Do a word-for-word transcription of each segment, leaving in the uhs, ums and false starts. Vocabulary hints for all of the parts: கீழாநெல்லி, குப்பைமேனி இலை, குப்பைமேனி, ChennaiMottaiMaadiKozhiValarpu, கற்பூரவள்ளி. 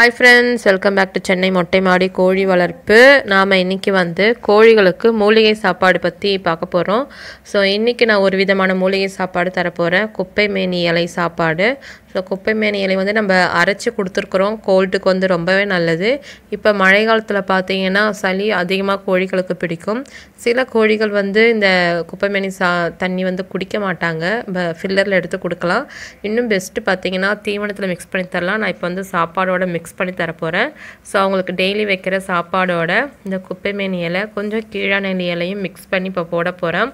High friends welcome back to Chennai मोट्टै माड़ी कोळि वलर्प्पु नाम इन्नैक्कु वंदु कोळिगळुक्कु मूलिगै साप्पाडु पत्ति पार्क्क पोरोम। सो इन्नैक्कु नान ओरु विधमान मूलिगै साप्पाडु थर पोरेन कुप्पैमेनी इलै साप्पाडु। सो कुप्पैमेनी इलै वंदु नम्म अरैच्चु कुडुत्तुक्करोम कोल्डुक्कु वंदु रोम्बवे नल्लदु। इप्पो मळै कालत्तुल पात्तींगन्ना सलि अधिकमा कोळिगळुक्कु पिडिक्कुम। सिल कोळिगळ वंदु इंद कुप्पैमेनी तण्णी वंदु कुडिक्क माट्टांग फिल्लरल एडुत्तु कुडुक्कलाम। इन्नुम बेस्ट पात्तींगन्ना तीवणत्तुल मिक्स பண்ணி தரலாம்। நான் இப்போ வந்து சாப்பாடோட மிக்ஸ் பண்ணி தர போறேன்। சோ உங்களுக்கு டெய்லி வைக்கிற சாப்பாடோட இந்த குப்பைமேனி இலை கொஞ்சம் கீழாநெல்லி இலையும் மிக்ஸ் பண்ணி இப்ப போட போறேன்।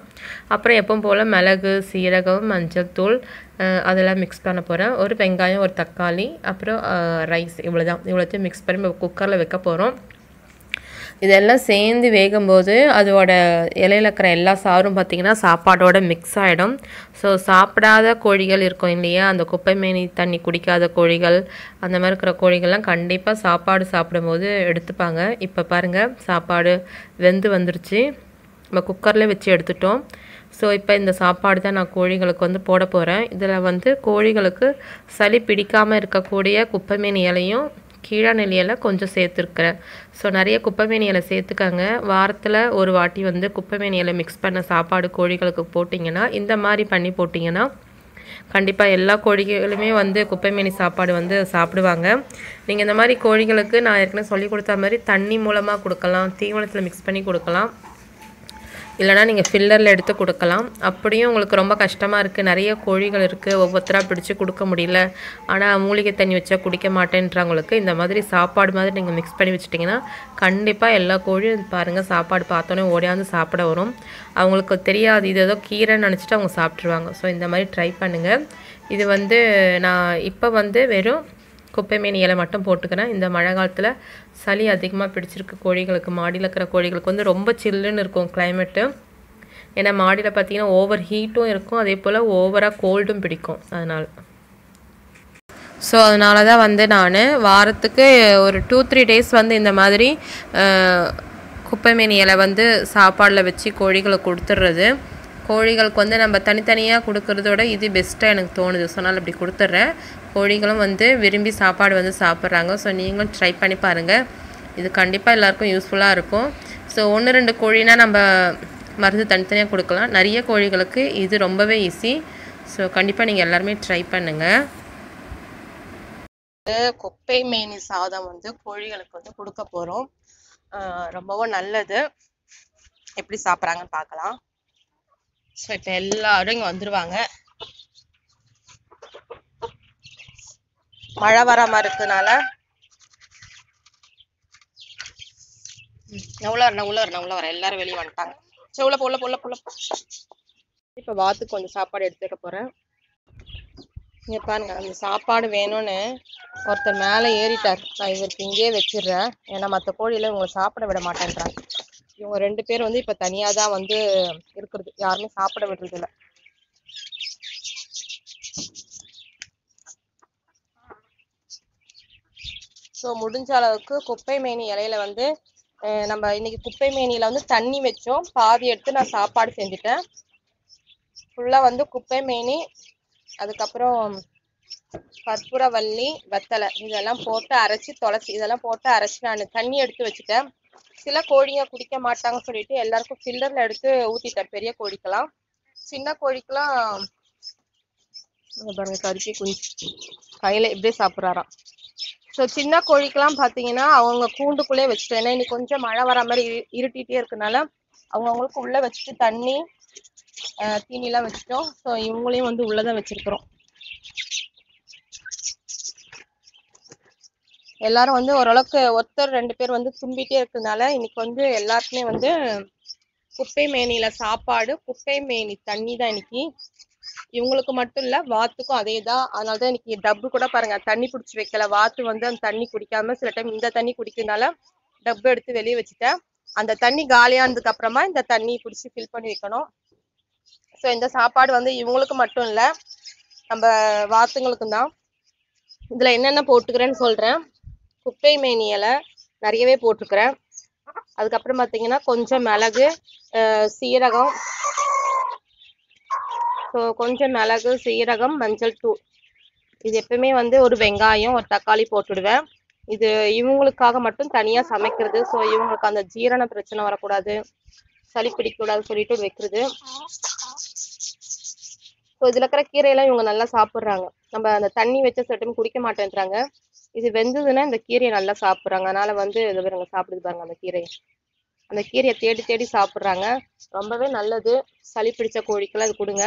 அப்புறம் எப்பவும் போல மிளகு சீரகம் மஞ்சள் தூள் அதெல்லாம் மிக்ஸ் பண்ண போறேன்। ஒரு வெங்காயம் ஒரு தக்காளி அப்புறம் ரைஸ் இவ்வளவுதான்। இவ்வளவு மிக்ஸ் பண்ணி குக்கர்ல வைக்க போறோம்। இதெல்லாம் சேர்ந்து வேகும்போது அதோட இலையில இருக்கிற எல்லா சாரும் பாத்தீங்கன்னா சாப்பாடோட மிக்ஸ் ஆயிடும்। சோ சாப்பிடாத கோழிகள் இருக்கும் இல்லையா, அந்த குப்பைமேனி தண்ணி குடிக்காத கோழிகள் அந்த மாதிரி இருக்கிற கோழிகள்லாம் கண்டிப்பா சாப்பாடு சாப்பிடும்போது எடுத்துப்பாங்க। இப்போ பாருங்க சாப்பாடு வெந்து வந்துருச்சு। நம்ம குக்கர்ல வச்சு எடுத்துட்டோம்। सो இப்போ இந்த சாப்பாடு தான் நான் கோழிகளுக்கு வந்து போட போறேன்। இதுல வந்து கோழிகளுக்கு சளி பிடிக்காம இருக்க கூடிய குப்பைமேனி இலையும் கீழா நெல்லியல கொஞ்சம் சேர்த்துக்கிறேன்। ஸோ நிறைய குப்பைமேனி இலை சேர்த்துக்கங்க। வாரத்தில் ஒரு வாட்டி வந்து குப்பைமேனி இலை மிக்ஸ் பண்ண சாப்பாடு கோழிகளுக்கு போட்டிங்கன்னா இந்த மாதிரி பண்ணி போட்டிங்கன்னா கண்டிப்பாக எல்லா கோழிகளுமே வந்து குப்பைமேனி சாப்பாடு வந்து சாப்பிடுவாங்க। நீங்கள் இந்த மாதிரி கோழிகளுக்கு நான் ஏற்கனவே சொல்லி கொடுத்த மாதிரி தண்ணி மூலமாக கொடுக்கலாம், தீவனத்தில் மிக்ஸ் பண்ணி கொடுக்கலாம், இல்லைனா நீங்கள் ஃபில்லரில் எடுத்து கொடுக்கலாம்। அப்படியும் உங்களுக்கு ரொம்ப கஷ்டமாக இருக்குது, நிறைய கோழிகள் இருக்குது, ஒவ்வொருத்தராக பிடிச்சி கொடுக்க முடியல, ஆனால் மூலிகை தண்ணி வச்சா குடிக்க மாட்டேன்றாங்களுக்கு இந்த மாதிரி சாப்பாடு மாதிரி நீங்கள் மிக்ஸ் பண்ணி வச்சிட்டிங்கன்னா கண்டிப்பாக எல்லா கோழியும் பாருங்கள் சாப்பாடு பார்த்தோன்னே ஓடியாந்து சாப்பிட வரும்। அவங்களுக்கு தெரியாது, இது ஏதோ கீரைன்னு நினச்சிட்டு அவங்க சாப்பிட்ருவாங்க। ஸோ இந்த மாதிரி ட்ரை பண்ணுங்கள்। இது வந்து நான் இப்போ வந்து வெறும் குப்பைமேனி இலை மட்டும் போட்டுக்கிறேன்। இந்த மழை காலத்தில் சளி அதிகமாக பிடிச்சிருக்கு கோழிகளுக்கு, மாடியில் இருக்கிற கோழிகளுக்கு வந்து ரொம்ப சில்லுன்னு இருக்கும் கிளைமேட்டு। ஏன்னா மாடியில் பார்த்தீங்கன்னா ஓவர் ஹீட்டும் இருக்கும், அதே போல் ஓவராக கோல்டும் பிடிக்கும்। அதனால் ஸோ அதனால தான் வந்து நான் வாரத்துக்கு ஒரு டூ த்ரீ டேஸ் வந்து இந்த மாதிரி குப்பைமேனி இலை வந்து சாப்பாடில் வச்சு கோழிகளை கொடுத்துட்றது। கோழிகளுக்கு வந்து நம்ம தனித்தனியாக கொடுக்கறதோட இது பெஸ்ட்டாக எனக்கு தோணுது। சொன்னால் அப்படி கொடுத்துட்றேன்। கோழிகளும் வந்து விரும்பி சாப்பாடு வந்து சாப்பிட்றாங்க। ஸோ நீங்களும் ட்ரை பண்ணி பாருங்கள், இது கண்டிப்பாக எல்லாருக்கும் யூஸ்ஃபுல்லாக இருக்கும்। ஸோ ஒன்று ரெண்டு கோழினா நம்ம மருந்து தனித்தனியாக கொடுக்கலாம், நிறைய கோழிகளுக்கு இது ரொம்பவே ஈஸி। ஸோ கண்டிப்பாக நீங்கள் எல்லாருமே ட்ரை பண்ணுங்கள்। குப்பைமேனி சாதம் வந்து கோழிகளுக்கு வந்து கொடுக்க போகிறோம், ரொம்பவும் நல்லது। எப்படி சாப்பிட்றாங்கன்னு பார்க்கலாம்। ஸோ இப்போ எல்லாரும் இங்கே வந்துடுவாங்க। மழை வராம இருக்கனால உள்ள வரணும் உள்ள வரணும் உள்ள வர எல்லாரும் வெளியே வந்துட்டாங்க। சோ உள்ள உள்ள உள்ள உள்ள இப்போ வாத்துக்கு கொஞ்சம் சாப்பாடு எடுத்துக்க போறேன்। இங்க பாருங்க அந்த சாப்பாடு வேணும்னு ஒருத்தர் மேலே ஏறிட்டார்। நான் இவருக்கு இங்கேயே வச்சிடுறேன், ஏன்னா மற்ற கோழியில இவங்க சாப்பிட விட மாட்டேன்றாங்க। இவங்க ரெண்டு பேர் வந்து இப்ப தனியா தான் வந்து இருக்கிறது, யாருமே சாப்பிட விடுறது இல்லை। ஸோ முடிஞ்ச அளவுக்கு குப்பைமேனி இலையில வந்து நம்ம இன்னைக்கு குப்பைமேனியில வந்து தண்ணி வச்சோம், பாதி எடுத்து நான் சாப்பாடு செஞ்சுட்டேன்। ஃபுல்லா வந்து குப்பைமேனி அதுக்கப்புறம் கற்பூரவள்ளி வெத்தலை இதெல்லாம் போட்டு அரைச்சி தொலைச்சி இதெல்லாம் போட்டு அரைச்சி நான் தண்ணி எடுத்து வச்சுட்டேன்। சில கோழிங்க குடிக்க மாட்டாங்கன்னு சொல்லிட்டு எல்லாருக்கும் ஃபில்டர்ல எடுத்து ஊத்திட்டேன், பெரிய கோழிக்கெல்லாம்। சின்ன கோழிக்கெல்லாம் பாருங்க கருப்பி குஞ்சு கையில இப்படியே சாப்பிட்றாராம்। ஸோ சின்ன கோழிக்கெல்லாம் பார்த்தீங்கன்னா அவங்க கூண்டுக்குள்ளேயே வச்சுட்டு, ஏன்னா இன்னைக்கு கொஞ்சம் மழை வர மாதிரி இருட்டிகிட்டே இருக்கனால அவங்க அவங்களுக்கு உள்ளே வச்சுட்டு தண்ணி தீனிலாம் வச்சுட்டோம்। ஸோ இவங்களையும் வந்து உள்ளதான் வச்சிருக்கிறோம்। எல்லாரும் வந்து ஓரளவுக்கு ஒருத்தர் ரெண்டு பேர் வந்து தும்பிகிட்டே இருக்கனால இன்னைக்கு வந்து எல்லாருக்குமே வந்து குப்பைமேனியில சாப்பாடு குப்பைமேனி தண்ணி தான் இன்னைக்கு। இவங்களுக்கு மட்டும் இல்ல வாத்துக்கும் அதே தான்। அதனாலதான் இன்னைக்கு டப்பு கூட பாருங்க தண்ணி பிடிச்சி வைக்கல। வாத்து வந்து அந்த தண்ணி குடிக்காம சில டைம் இந்த தண்ணி குடிக்கிறதுனால டப்பு எடுத்து வெளியே வச்சுட்டேன்। அந்த தண்ணி காலியானதுக்கு அப்புறமா இந்த தண்ணி பிடிச்சி ஃபில் பண்ணி வைக்கணும்। ஸோ இந்த சாப்பாடு வந்து இவங்களுக்கு மட்டும் இல்ல நம்ம வாத்துங்களுக்கும் தான்। இதுல என்னென்ன போட்டுக்கிறேன்னு சொல்றேன்। குப்பைமேனி இலை நிறையவே போட்டிருக்கிறேன்। அதுக்கப்புறம் பார்த்தீங்கன்னா கொஞ்சம் மிளகு சீரகம் ஸோ கொஞ்சம் மிளகு சீரகம் மஞ்சள் தூள், இது எப்பவுமே வந்து ஒரு வெங்காயம் ஒரு தக்காளி போட்டுடுவேன்। இது இவங்களுக்காக மட்டும் தனியா சமைக்கிறது. சோ இவங்களுக்கு அந்த ஜீரண பிரச்சனை வரக்கூடாது, சளி பிடிக்கூடாதுன்னு சொல்லிட்டு வைக்கிறது. சோ இதுல இருக்கிற கீரையெல்லாம் இவங்க நல்லா சாப்பிடுறாங்க. நம்ம அந்த தண்ணி வச்ச சட்டும் குடிக்க மாட்டேன்றாங்க. இது வெந்ததுன்னா இந்த கீரையை நல்லா சாப்பிடுறாங்க. அதனால வந்து இதை பாருங்க, சாப்பிடுது பாருங்க அந்த கீரையை, அந்த கீரையை தேடி தேடி சாப்பிடுறாங்க. ரொம்பவே நல்லது. சளி பிடிச்ச கோழிக்கெல்லாம் இது கொடுங்க.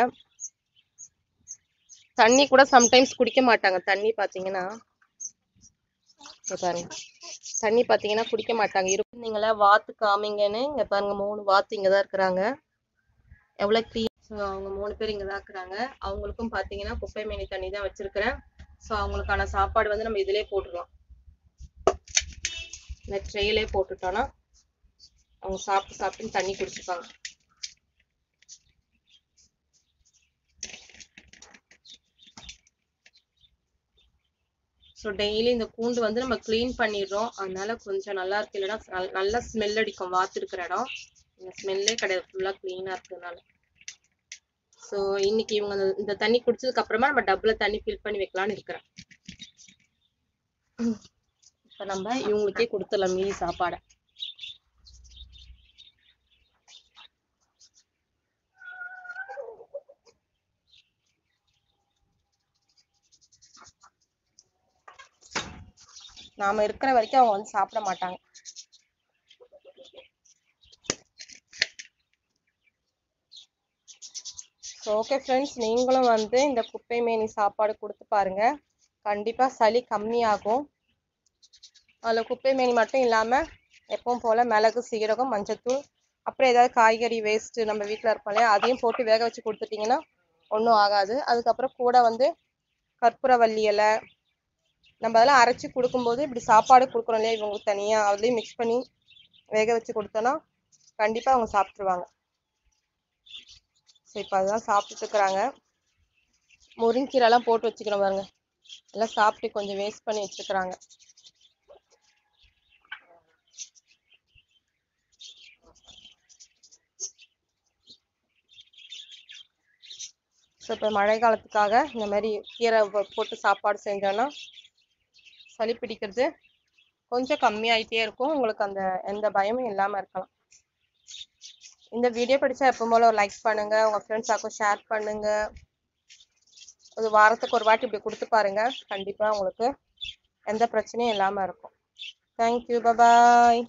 தண்ணி கூட சம்டைம்ஸ் குடிக்க மாட்டாங்க. தண்ணி பாத்தீங்கன்னா பாருங்க, தண்ணி பாத்தீங்கன்னா குடிக்க மாட்டாங்க. இருந்தீங்களா வாத்து காமிங்கன்னு இங்க பாருங்க, மூணு வாத்து இங்கதான் இருக்கிறாங்க. எவ்வளவு கிளீன். அவங்க மூணு பேர் இங்கதான் இருக்கிறாங்க. அவங்களுக்கும் பாத்தீங்கன்னா குப்பை மேனி தண்ணி தான் வச்சிருக்கிறேன். சோ அவங்களுக்கான சாப்பாடு வந்து நம்ம இதுலயே போட்டுடலாம். இந்த ட்ரெயிலே போட்டுட்டோம்னா அவங்க சாப்பிட்டு சாப்பிட்டு தண்ணி குடிச்சுப்பாங்க. ஸோ டெய்லி இந்த கூண்டு வந்து நம்ம கிளீன் பண்ணிடுறோம். அதனால கொஞ்சம் நல்லா இருக்கு. இல்லைன்னா நல்லா ஸ்மெல் அடிக்கும். வாத்துருக்கிற இடம் இந்த ஸ்மெல்லே கிடையாது, ஃபுல்லாக கிளீனாக இருக்கிறதுனால. ஸோ இன்னைக்கு இவங்க இந்த தண்ணி குடிச்சதுக்கு அப்புறமா நம்ம டப்பில் தண்ணி ஃபில் பண்ணி வைக்கலான்னு இருக்கிறேன். இப்போ நம்ம இவங்களுக்கே கொடுத்துடலாம் மீதி சாப்பாடை. நாம இருக்கிற வரைக்கும் அவங்க வந்து சாப்பிட மாட்டாங்க. ஓகே ஃப்ரெண்ட்ஸ், நீங்களும் வந்து இந்த குப்பை மேனி சாப்பாடு கொடுத்து பாருங்க. கண்டிப்பா சளி கம்மியாகும். அதில் குப்பை மேனி மட்டும் இல்லாம எப்பவும் போல மிளகு, சீரகம், மஞ்சத்தூள், அப்புறம் ஏதாவது காய்கறி வேஸ்ட்டு நம்ம வீட்டில் இருப்போம்ல அதையும் போட்டு வேக வச்சு கொடுத்துட்டிங்கன்னா ஒன்றும் ஆகாது. அதுக்கப்புறம் கூட வந்து கற்பூரவல்லி இலை நம்ம அதெல்லாம் அரைச்சி கொடுக்கும்போது இப்படி சாப்பாடு கொடுக்குறோம் இல்லையா இவங்களுக்கு தனியாக, அதுலேயும் மிக்ஸ் பண்ணி வேக வச்சு கொடுத்தோன்னா கண்டிப்பாக அவங்க சாப்பிட்ருவாங்க. ஸோ இப்போ அதெல்லாம் சாப்பிட்டுருக்குறாங்க. முருங்கீரெல்லாம் போட்டு வச்சுக்கிறோம் பாருங்க, எல்லாம் சாப்பிட்டு கொஞ்சம் வேஸ்ட் பண்ணி வச்சுருக்குறாங்க. ஸோ இப்போ மழை காலத்துக்காக இந்த மாதிரி கீரை போட்டு சாப்பாடு செஞ்சோன்னா சளி பிடிக்கிறது கொஞ்சம் கம்மியாயிட்டே இருக்கும். உங்களுக்கு அந்த எந்த பயமும் இல்லாம இருக்கலாம். இந்த வீடியோ பிடிச்சா எப்பவும் போல ஒரு லைக் பண்ணுங்க, உங்க ஃப்ரெண்ட்ஸாக்கும் ஷேர் பண்ணுங்க. ஒரு வாரத்துக்கு ஒரு வாட்டி இப்படி கொடுத்து பாருங்க. கண்டிப்பா உங்களுக்கு எந்த பிரச்சனையும் இல்லாம இருக்கும். தேங்க்யூ, பாய்.